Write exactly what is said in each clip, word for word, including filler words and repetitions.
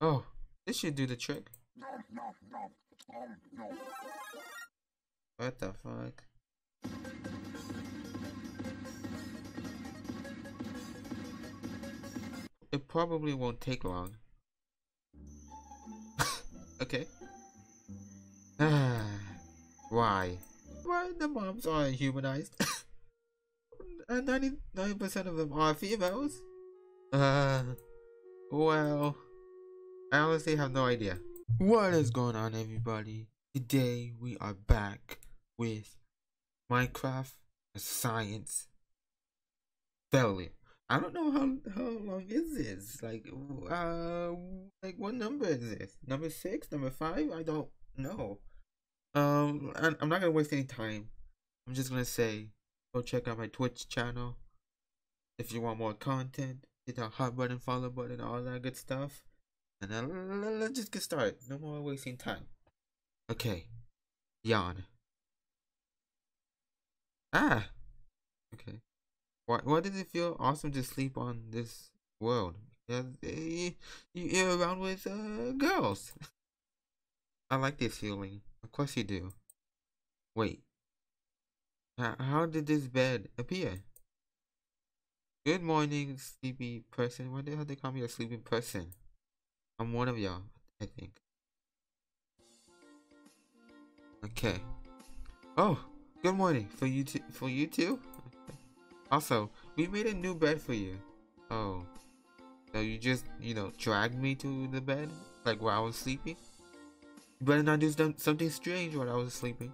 Oh, this should do the trick. What the fuck? It probably won't take long. Okay. Why? Why the moms are humanized? And ninety-nine percent of them are females? Uh, well, I honestly have no idea. What is going on, everybody? Today we are back with Minecraft, A Science Failure. I don't know how how long is this? Like, uh, like what number is this? Number six? Number five? I don't know. Um, I'm not gonna waste any time. I'm just gonna say, go check out my Twitch channel if you want more content. Hit that hot button, follow button, all that good stuff. And then let's just get started. No more wasting time. Okay, yawn. Ah, okay. Why, why does it feel awesome to sleep on this world? Because uh, you're around with uh, girls. I like this feeling. Of course you do. Wait. H how did this bed appear? Good morning, sleepy person. Why the hell they call me a sleepy person? I'm one of y'all, I think. Okay. Oh, good morning for you too. For you too. Also, we made a new bed for you. Oh. So you just, you know, dragged me to the bed? Like while I was sleeping? You better not do something strange while I was sleeping.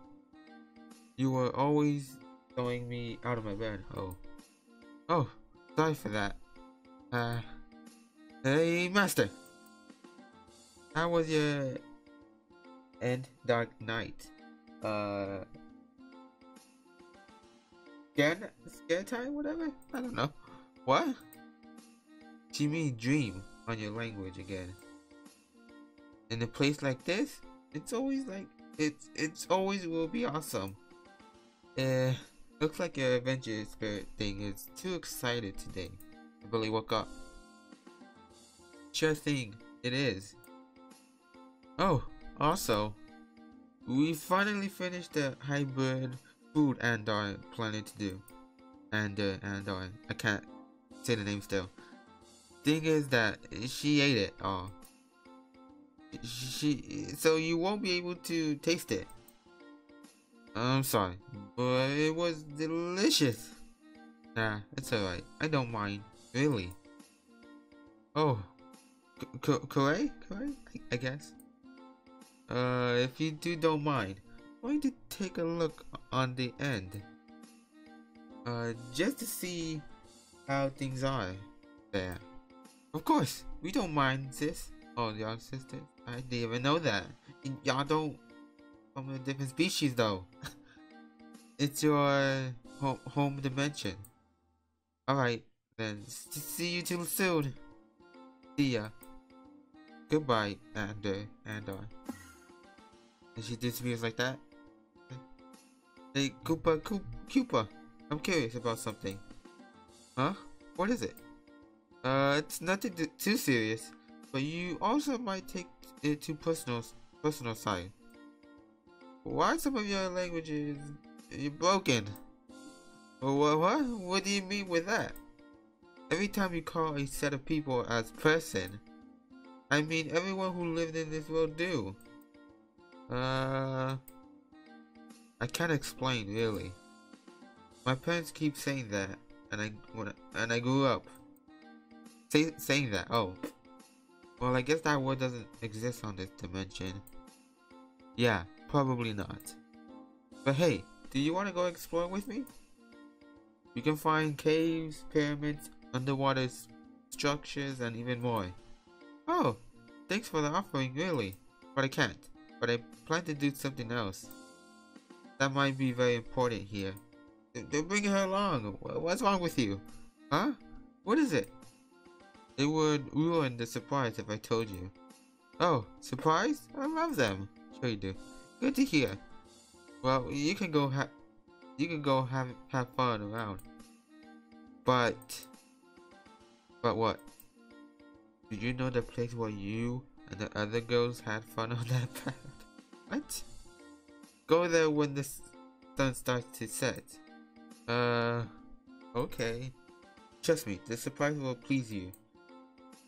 You were always throwing me out of my bed. Oh. Oh, sorry for that. Uh. Hey, Master! How was your end dark night? Uh. Scare, scare time, whatever? I don't know. What? She means dream on your language again. In a place like this, it's always like it's it's always will be awesome. Uh, looks like your adventure spirit thing is too excited today. I barely woke up. Sure thing, it is. Oh, also, we finally finished the hybrid. Food and our planet to do, and uh, and our I can't say the name still. Thing is that she ate it all. She so you won't be able to taste it. I'm sorry, but it was delicious. Nah, it's alright. I don't mind really. Oh, Kore, Kore, I guess. Uh, if you two don't mind. I'm going to take a look on the end, uh, just to see how things are there. Of course, we don't mind, sis. Oh, y'all sisters? I didn't even know that. Y'all don't from a different species, though. It's your ho home dimension. All right, then. S see you till soon. See ya. Goodbye, and uh, and on. And she disappears like that. Hey, Koopa, Koopa, I'm curious about something. Huh? What is it? Uh, it's nothing too serious, but you also might take it to personal, personal side. Why are some of your languages you're broken? What, what? What do you mean with that? Every time you call a set of people as person, I mean everyone who lived in this world do. Uh... I can't explain really. My parents keep saying that, and I when I, and I grew up say, saying that. Oh, well, I guess that word doesn't exist on this dimension. Yeah, probably not. But hey, do you want to go exploring with me? You can find caves, pyramids, underwater structures, and even more. Oh, thanks for the offering, really. But I can't. But I plan to do something else. That might be very important here. They're bringing her along. What's wrong with you? Huh? What is it? It would ruin the surprise if I told you. Oh, surprise? I love them. Sure you do. Good to hear. Well, you can go ha you can go have have fun around. But but what? Did you know the place where you The other girls had fun on that path. What? Go there when the sun starts to set. Uh, okay. Trust me, the surprise will please you.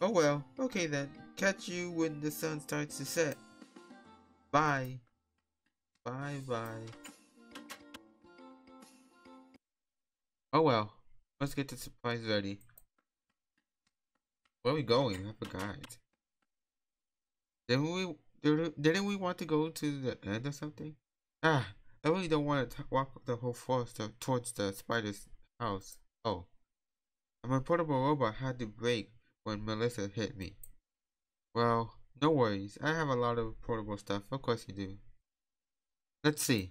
Oh well, okay then. Catch you when the sun starts to set. Bye. Bye bye. Oh well, let's get the surprise ready. Where are we going? I forgot. Didn't we, didn't we want to go to the end or something? Ah, I really don't want to walk up the whole forest towards the spider's house. Oh. My portable robot had to break when Melissa hit me. Well, no worries. I have a lot of portable stuff. Of course you do. Let's see.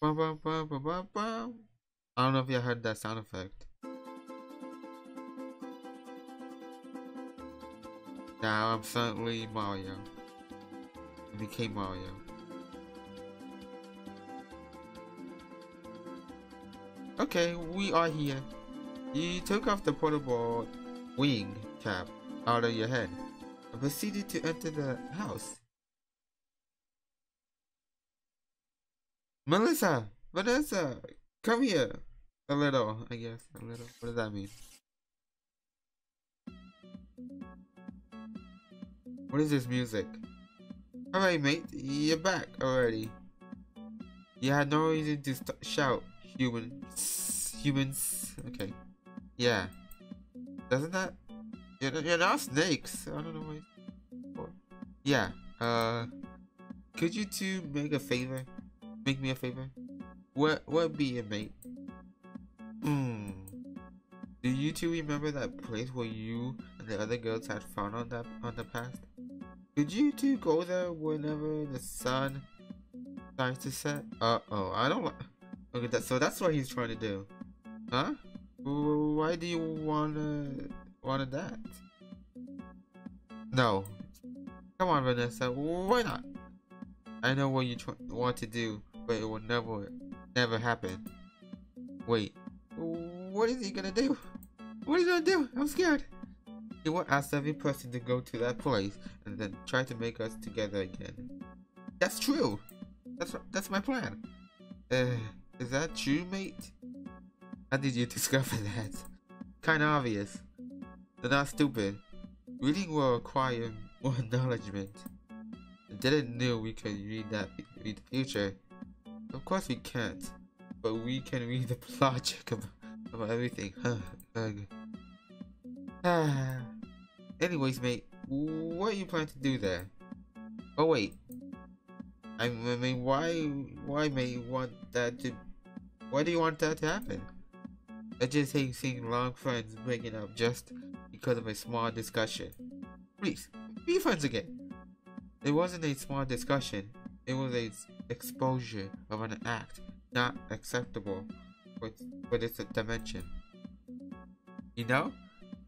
Bum, bum, bum, bum, bum, bum. I don't know if you heard that sound effect. Now I'm suddenly Mario. I became Mario. Okay, we are here. You took off the portable wing cap out of your head and proceeded to enter the house. Melissa! Vanessa! Come here! A little, I guess. A little. What does that mean? What is this music? Alright mate, you're back already. You had no reason to st shout, humans. Humans. Okay. Yeah. Doesn't that? You're, you're not snakes. I don't know why. What... Yeah. Uh. Could you two make a favor? Make me a favor? What? What be it, mate? Hmm. Do you two remember that place where you and the other girls had fun on that on the past? Could you two go there whenever the sun starts to set? Uh oh, I don't like. Okay, that, so that's what he's trying to do, huh? Why do you wanna wanna that? No, come on, Vanessa. Why not? I know what you tr want to do, but it will never, never happen. Wait, what is he gonna do? What is he gonna do? I'm scared. He will ask every person to go to that place and then try to make us together again. That's true. That's that's my plan. Uh, is that true, mate? How did you discover that? Kinda obvious. They're not stupid. Reading will require more acknowledgement. I didn't know we could read that read the future. Of course we can't, but we can read the logic of, of everything. Anyways, mate, what do you plan to do there? Oh wait, I mean, why, why may you want that to? Why do you want that to happen? I just hate seeing long friends breaking up just because of a small discussion. Please, be friends again. It wasn't a small discussion. It was an exposure of an act not acceptable for, for this dimension. You know,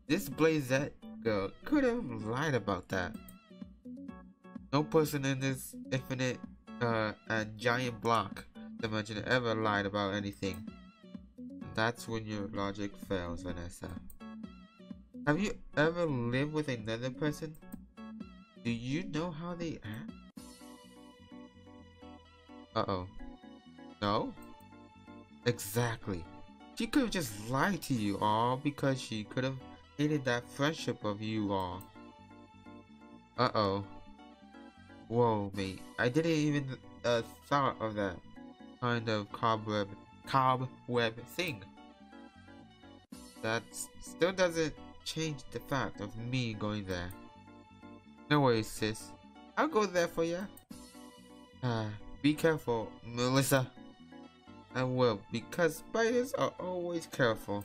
this Blazette girl could have lied about that. No person in this infinite uh, and giant block dimension ever lied about anything. That's when your logic fails, Vanessa. Have you ever lived with another person? Do you know how they act? Uh-oh. No? Exactly. She could have just lied to you all because she could have hated that friendship of you all. Uh-oh. Whoa, mate. I didn't even uh, thought of that kind of cobweb, cobweb thing. That still doesn't change the fact of me going there. No worries, sis. I'll go there for ya. Ah, be careful, Melissa. I will, because spiders are always careful.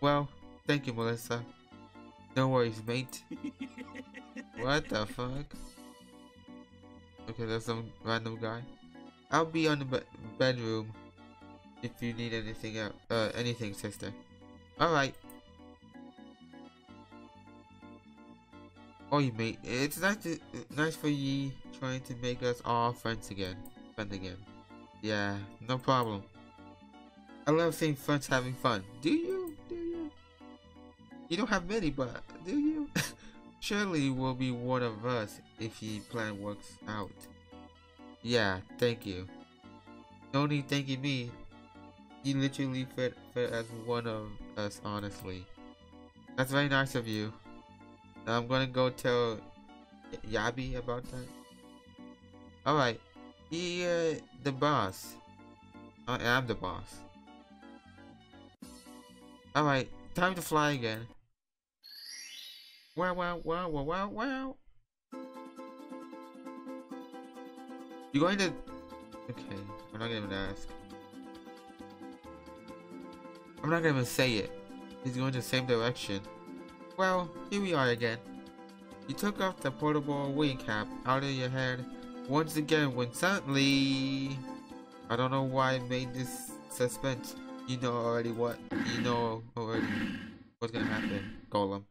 Well, thank you, Melissa. No worries, mate. What the fuck? Okay, there's some random guy. I'll be on the be bedroom if you need anything else. Uh, anything, sister. All right. Oi, mate. It's nice to, nice for ye trying to make us all friends again. Friends again. Yeah, no problem. I love seeing friends having fun. Do you? Do you? You don't have many, but do you? Surely you will be one of us if your plan works out. Yeah, thank you. No need thanking me. You literally fit, fit as one of us, honestly. That's very nice of you. I'm gonna go tell Yabi about that. Alright, he, uh, the boss. I am the boss. Alright, time to fly again. Wow, wow, wow, wow, wow, wow. You're going to... Okay, I'm not gonna even ask. I'm not gonna even say it. He's going the same direction. Well, here we are again. You took off the portable wing cap out of your head once again when suddenly... I don't know why I made this suspense. You know already what... You know already what's gonna happen, Golem.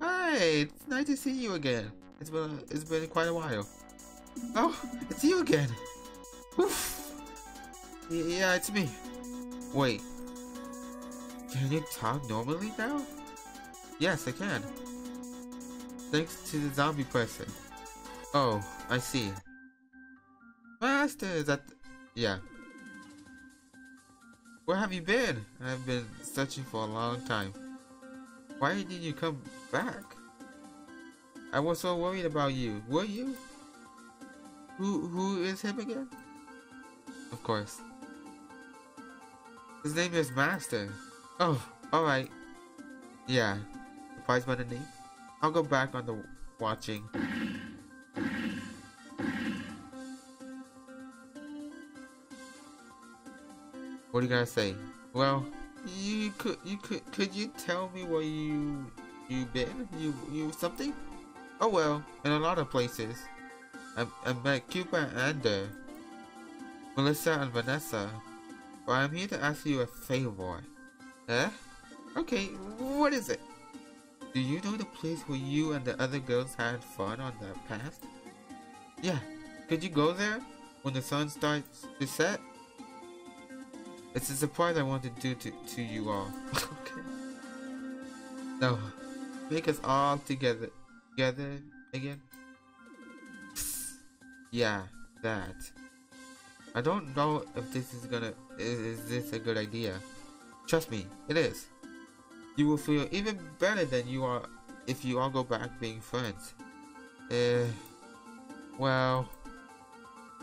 Hi, it's nice to see you again. It's been, it's been quite a while. Oh, it's you again. Oof. Yeah, it's me. Wait. Can you talk normally now? Yes, I can. Thanks to the zombie person. Oh, I see. Master, is that... Yeah. Where have you been? I've been searching for a long time. Why didn't you come back? I was so worried about you. Were you? Who, who is him again? Of course. His name is Master. Oh, alright. Yeah. Surprised by the name? I'll go back on the watching. What do you gotta say? Well, you could, you could, could you tell me where you, you been? You, you something? Oh well, in a lot of places. I, I met Cuba and uh, Melissa and Vanessa. But I'm here to ask you a favor. Eh? Okay, what is it? Do you know the place where you and the other girls had fun on the past? Yeah, could you go there when the sun starts to set? It's a surprise I want to do to, to you all. Okay. No, make us all together, together again. Yeah, that. I don't know if this is gonna, is, is this a good idea? Trust me, it is. You will feel even better than you are if you all go back being friends. Uh, well,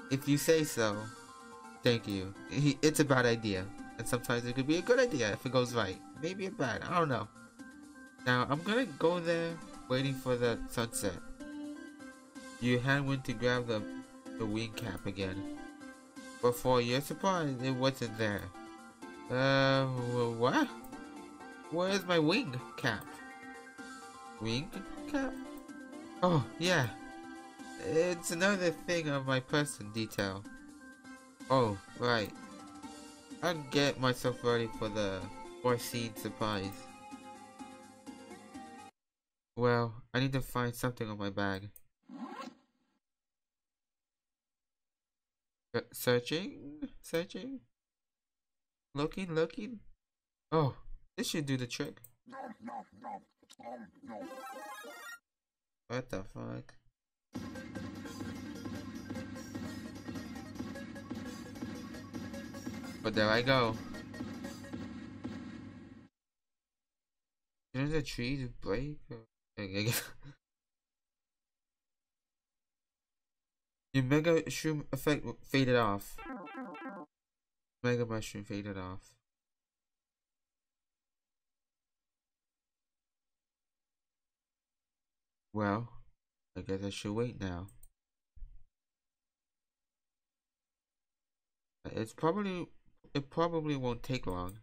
if you say so. Thank you. It's a bad idea, and sometimes it could be a good idea if it goes right. Maybe a bad, I don't know. Now I'm gonna go there, waiting for the sunset. You had went to grab the, the wing cap again, but for your surprise, it wasn't there. Uh, what? Where's my wing cap? Wing cap? Oh, yeah. It's another thing of my person detail. Oh, right. I'll get myself ready for the foreseen surprise. Well, I need to find something on my bag. Searching? Searching? Looking, looking? Oh, this should do the trick. What the fuck? But there I go. Didn't the trees break? Your mega mushroom effect faded off. Mega mushroom faded off. Well, I guess I should wait now. It's probably... It probably won't take long.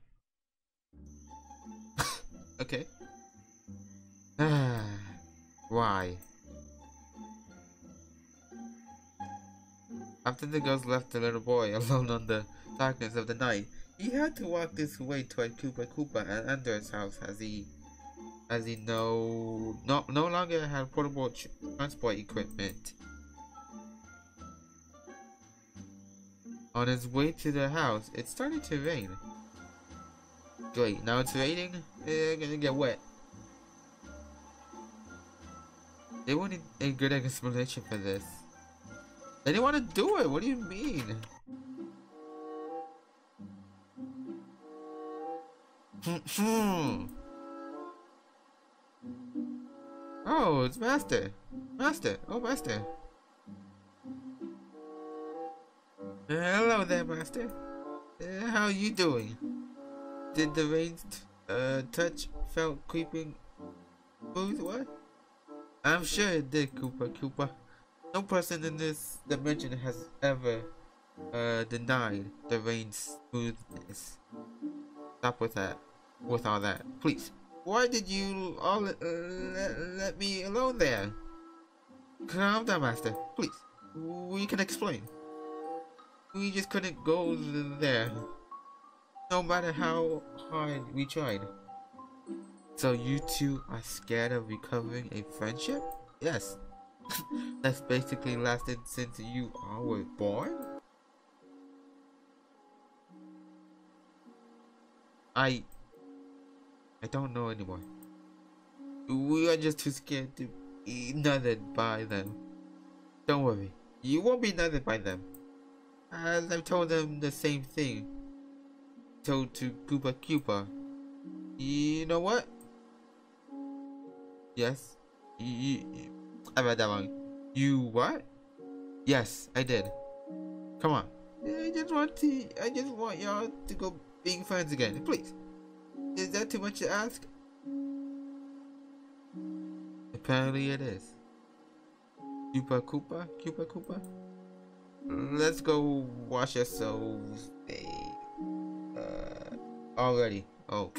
Okay. Why? After the girls left the little boy alone on the darkness of the night, he had to walk this way toward Koopa Koopa and Andre's house as he, as he no, no, no longer had portable transport equipment. On its way to the house, it started to rain. Great, now it's raining. It's gonna get wet. They won't need a good explanation for this. They didn't want to do it. What do you mean? Oh, it's Master. Master. Oh, Master. Hello there, Master. Uh, how are you doing? Did the rain uh, touch felt creeping booth? What? I'm sure it did, Koopa Koopa. No person in this dimension has ever uh, denied the rain's smoothness. Stop with that. With all that. Please. Why did you all uh, let, let me alone there? Calm down, Master. Please. We can explain. We just couldn't go there, no matter how hard we tried. So you two are scared of recovering a friendship? Yes. That's basically lasted since you all were born? I... I don't know anymore. We are just too scared to be nothing by them. Don't worry, you won't be nothing by them. As I've told them the same thing. Told to Koopa Koopa. You know what? Yes. You, you, I read that wrong. You what? Yes, I did. Come on. I just want to. I just want y'all to go being friends again, please. Is that too much to ask? Apparently it is. Koopa Koopa, Koopa Koopa. Let's go wash ourselves. Uh, already. Oh,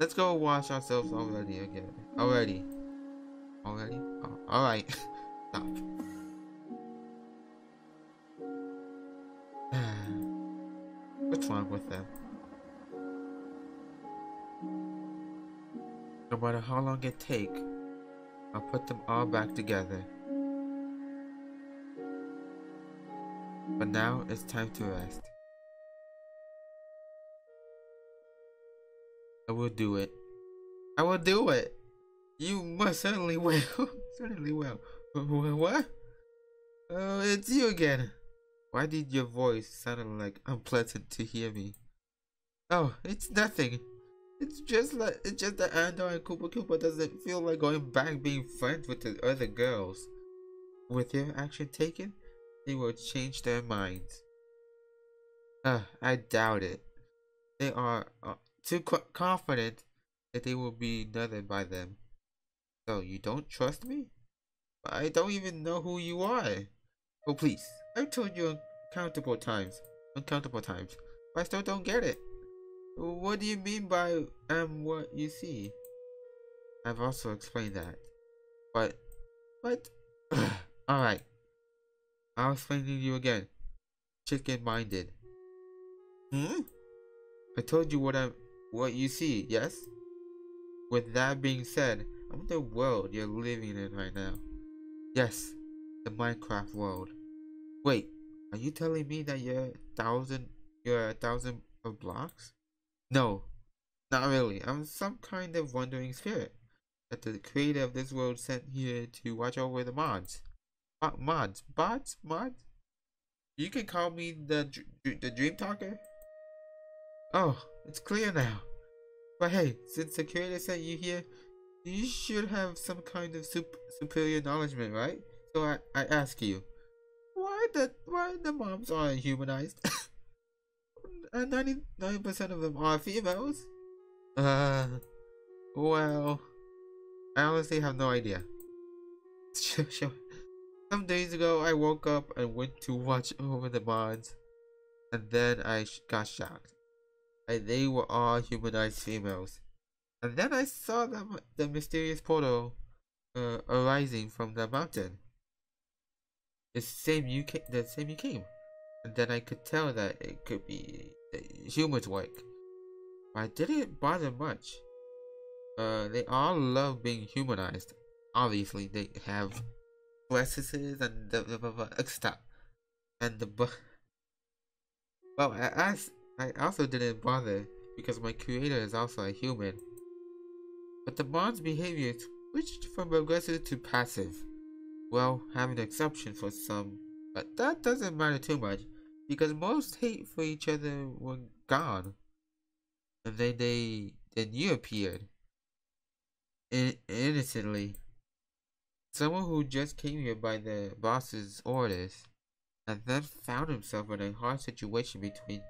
let's go wash ourselves already again. Already. Already. Oh, all right. Stop. What's wrong with them? No matter how long it takes, I'll put them all back together. But now it's time to rest. I will do it. I will do it. You must certainly will. Certainly will. What? Oh, it's you again. Why did your voice sound like unpleasant to hear me? Oh, it's nothing. It's just like it's just that Andor and Koopa Koopa doesn't feel like going back being friends with the other girls. With your action taken, they will change their minds. Uh, I doubt it. They are uh, too co confident that they will be nothing by them. So you don't trust me? I don't even know who you are. Oh please, I've told you uncountable times. Uncountable times. But I still don't get it. What do you mean by am what you see? I've also explained that. But... But... Alright. I'll explain to you again. Chicken-minded. Hmm? I told you what I, what you see, yes? With that being said, I'm the world you're living in right now. Yes, the Minecraft world. Wait, are you telling me that you're a thousand, you're a thousand of blocks? No, not really. I'm some kind of wandering spirit that the creator of this world sent here to watch over the mods. Mods, bots, mods. You can call me the the Dream Talker. Oh, it's clear now. But hey, since the creator sent you here, you should have some kind of sup superior knowledge, right? So I I ask you, why the why the mobs aren't humanized? And ninety-nine percent of them are females. Uh, well, I honestly have no idea. Sure, sure. Some days ago, I woke up and went to watch over the mods, and then I sh got shocked. And they were all humanized females. And then I saw the, the mysterious portal uh, arising from the mountain. The same you came, the same you came. And then I could tell that it could be humans' work. But I didn't bother much. Uh, they all love being humanized. Obviously, they have processes and the, the, the, the stop and the bu well I asked I also didn't bother because my creator is also a human, but the mod's behaviors switched from progressive to passive. Well, having an exception for some, but that doesn't matter too much, because most hate for each other were gone. And then they, then you appeared. In innocently. Someone who just came here by the boss's orders, and then found himself in a hard situation between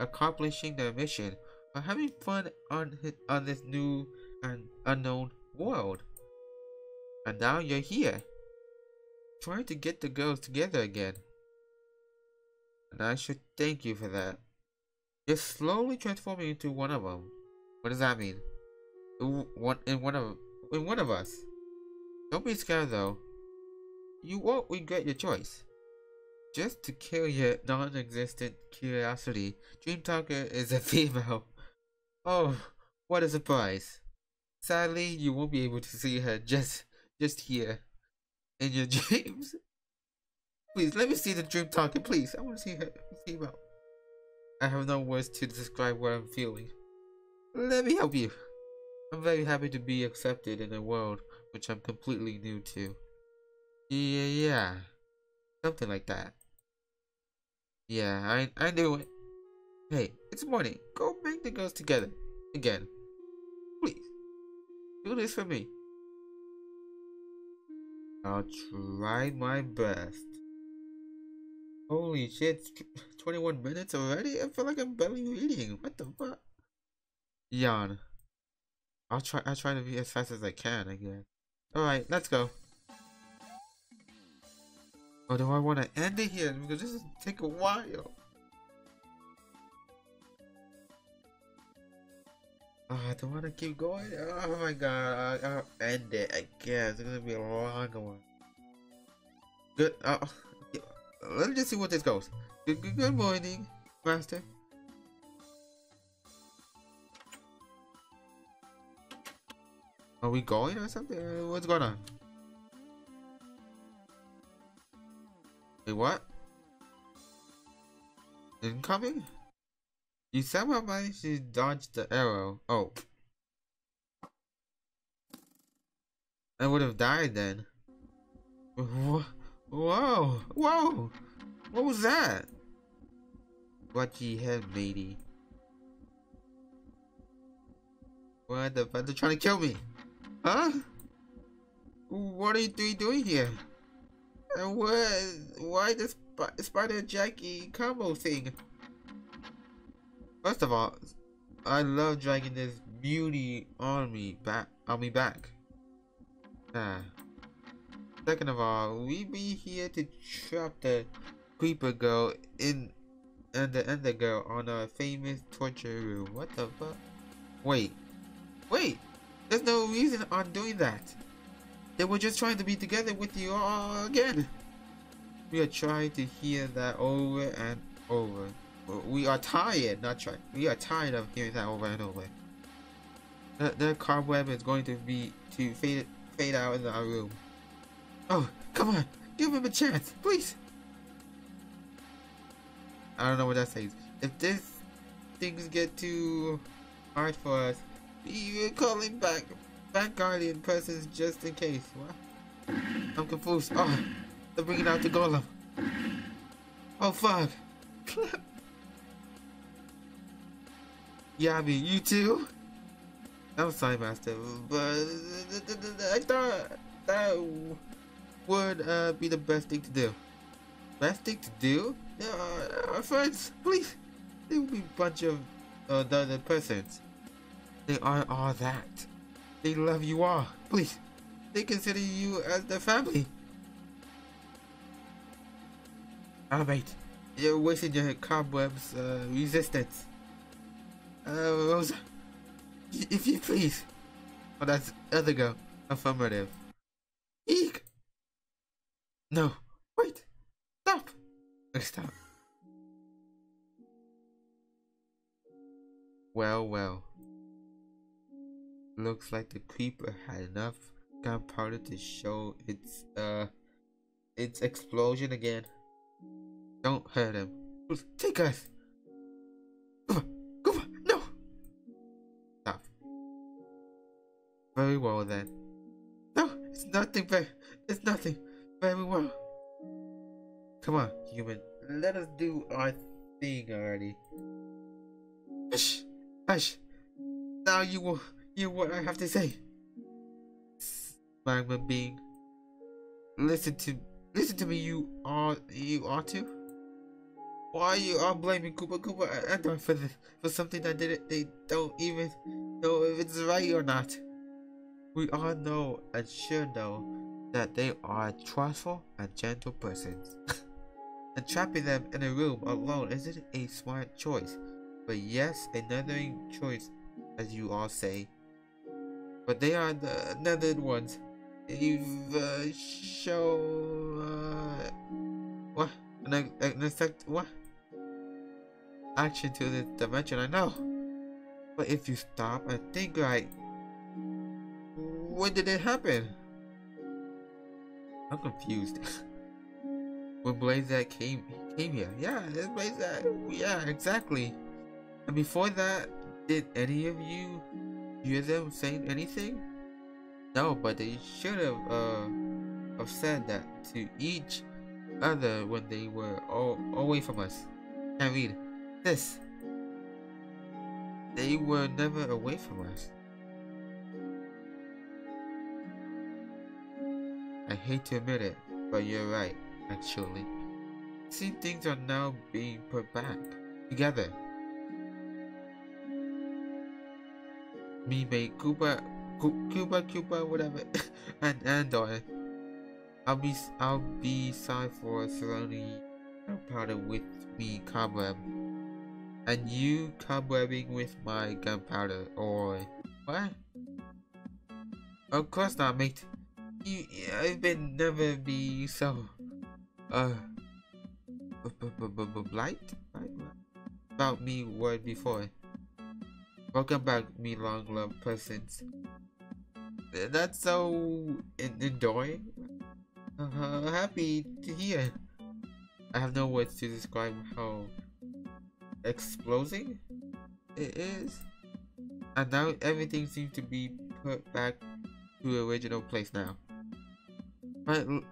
accomplishing their mission or having fun on his, on this new and unknown world. And now you're here, trying to get the girls together again. And I should thank you for that. You're slowly transforming into one of them. What does that mean? One in one of in one of us. Don't be scared though. You won't regret your choice. Just to kill your non-existent curiosity, Dream Talker is a female. Oh, what a surprise. Sadly, you won't be able to see her just just here in your dreams. Please, let me see the Dream Talker, please. I want to see her female. I have no words to describe what I'm feeling. Let me help you. I'm very happy to be accepted in a world which I'm completely new to. Yeah, yeah. Something like that. Yeah, I, I knew it. Hey, it's morning. Go bring the girls together. Again. Please. Do this for me. I'll try my best. Holy shit, twenty-one minutes already? I feel like I'm barely reading. What the fuck? Yawn. I'll try I'll try to be as fast as I can again. Alright, let's go. Oh, do I want to end it here? Because this is take a while. Oh, I don't want to keep going. Oh my god. I'll end it, I guess. It's going to be a long one. Good. Uh, let's just see what this goes. Good, good, good morning, Master. Are we going or something? What's going on? Wait, what? Incoming? You somehow managed to dodge the arrow. Oh. I would have died then. Whoa. Whoa. What was that? What ye head, matey? What the fuck? They're trying to kill me. Huh? What are you three doing here? And what? Why this sp Spider Jackie combo thing? First of all, I love dragging this beauty on me back. On me back. Nah. Second of all, we be here to trap the Creeper Girl in and the Ender Girl on a famous torture room. What the fuck? Wait, wait. There's no reason on doing that. They were just trying to be together with you all again. We are trying to hear that over and over. We are tired, not trying. We are tired of hearing that over and over. The, the cobweb is going to be to fade fade out in our room. Oh, come on, give him a chance, please. I don't know what that says. If this things get too hard for us, we will call him back. Back guardian persons just in case. What? I'm confused. Oh, they're bringing out the golem. Oh fuck. Yami, you too? I'm sorry, Master, but I thought that would uh, be the best thing to do. Best thing to do? Uh, our friends, please. They will be a bunch of uh, the other persons. They are all that. They love you all. Please. They consider you as their family. Alright. You're wasting your cobwebs uh, resistance. Uh, Rosa. If you please. Oh, that's other girl. Affirmative. Eek. No. Wait. Stop. Stop. Well, well. Looks like the creeper had enough gunpowder to show its uh its explosion again. Don't hurt him. Take us. Come on, come on, no. Stop. Very well then. It's nothing very, it's nothing very well. Come on, human. Let us do our thing already. Hush, hush. Now you will hear what I have to say. Magma being. Listen to, listen to me. You are, you are too. Why you are blaming Koopa Koopa and Andor for this, for something that didn't? They don't even know if it's right or not. We all know and should know that they are trustful and gentle persons. And trapping them in a room alone isn't a smart choice, but yes, another choice, as you all say. But they are the another ones. You've uh, shown uh, what an, an effect, what action to this dimension. I know, but if you stop and think right, when did it happen? I'm confused. When Blazak came came here, yeah, it's Blazak, yeah, exactly. And before that, did any of you hear them saying anything? No, but they should have uh have said that to each other when they were all away from us. Can't read this. They were never away from us. I hate to admit it, but you're right. Actually, see, things are now being put back together. Me, mate, Koopa, Koopa, Koopa, whatever, and Andor. I'll be, I'll be sorry for surrounding gunpowder with me cobweb, and you cobwebbing with my gunpowder, or what? Of course not, mate. You, I've been never be so. Uh, b b b b blight? Blight? About me word before. Welcome back, me long loved persons. That's so endearing. Uh, happy to hear. I have no words to describe how explosive it is. And now everything seems to be put back to original place now.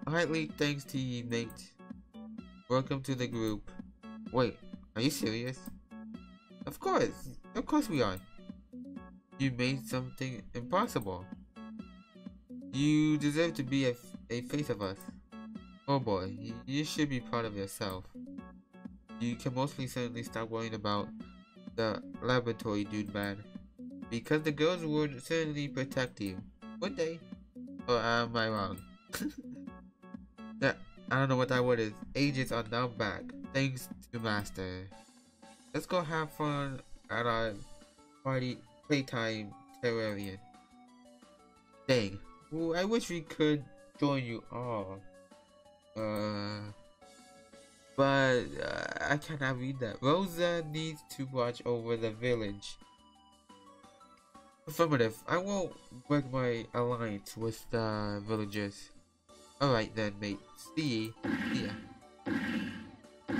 Rightly, thanks to you, mate. Welcome to the group. Wait, are you serious? Of course, of course we are. You made something impossible. You deserve to be a, a face of us. Oh boy, you should be proud of yourself. You can mostly certainly stop worrying about the laboratory, dude man. Because the girls would certainly protect you, would they? Or am I wrong? That, I don't know what that word is. Agents are now back, thanks to Master. Let's go have fun at our party playtime terrarium. Dang, ooh, I wish we could join you all. Uh, but uh, I cannot read that. Rosa needs to watch over the village. Affirmative. I won't break my alliance with the villagers. Alright then, mate. See ya. See ya.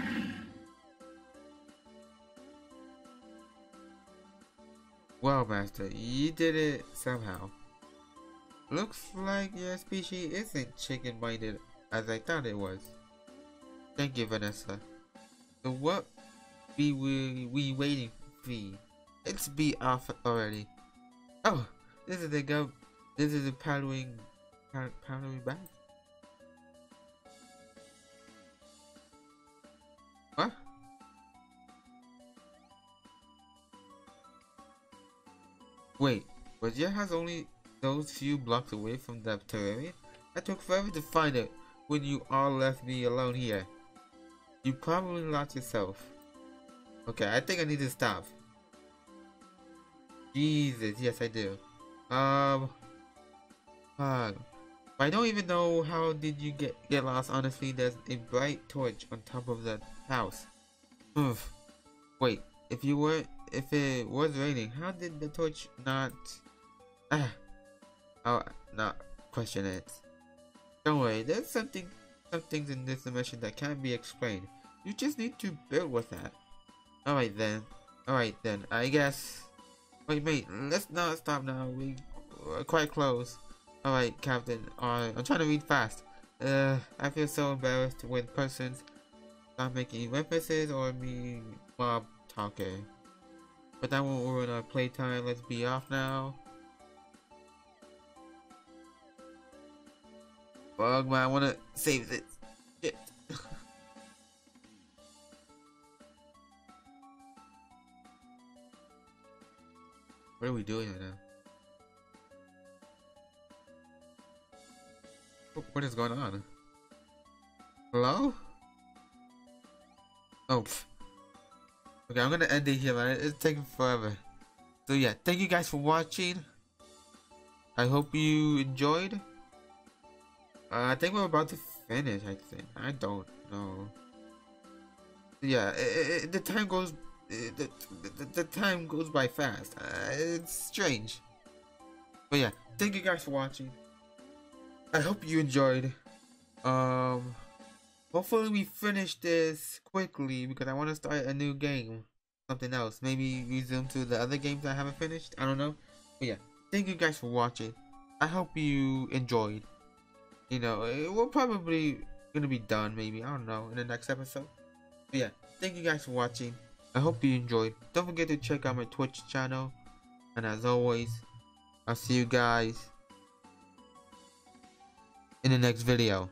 Well, Master, you did it somehow. Looks like your species isn't chicken-minded as I thought it was. Thank you, Vanessa. So what be we, we waiting for? Let's be off already. Oh, this is the gov- this is the paddling, pad paddling back. What? Wait, was your house only those few blocks away from that terrarium? I took forever to find it when you all left me alone here. You probably lost yourself. Okay, I think I need to stop. Jesus, yes I do. Um, uh, I don't even know how did you get get lost. Honestly, there's a bright torch on top of the house. Ugh. Wait, if you were, if it was raining, how did the torch not? Ah, I'll not question it. Don't worry, there's something, some things in this dimension that can't be explained. You just need to build with that. All right then. All right then. I guess. Wait, mate, let's not stop now, we are quite close. Alright, Captain. Alright, I'm trying to read fast. Uh, I feel so embarrassed when persons not making references or me mob talking. But that won't ruin our playtime. Let's be off now. Bug, man, I want to save this shit. What are we doing right now? What is going on? Hello? Oh. Pff. Okay, I'm gonna end it here, man. It's taking forever. So yeah, thank you guys for watching. I hope you enjoyed. Uh, I think we're about to finish. I think I don't know. Yeah, it, it, the time goes. It, the, the the time goes by fast. Uh, it's strange. But yeah, thank you guys for watching. I hope you enjoyed. Um, hopefully we finish this quickly because I want to start a new game, something else. Maybe resume to the other games I haven't finished. I don't know. But yeah, thank you guys for watching. I hope you enjoyed. You know, we're probably gonna be done. Maybe I don't know in the next episode. But yeah, thank you guys for watching. I hope you enjoyed. Don't forget to check out my Twitch channel. And as always, I'll see you guys in the next video.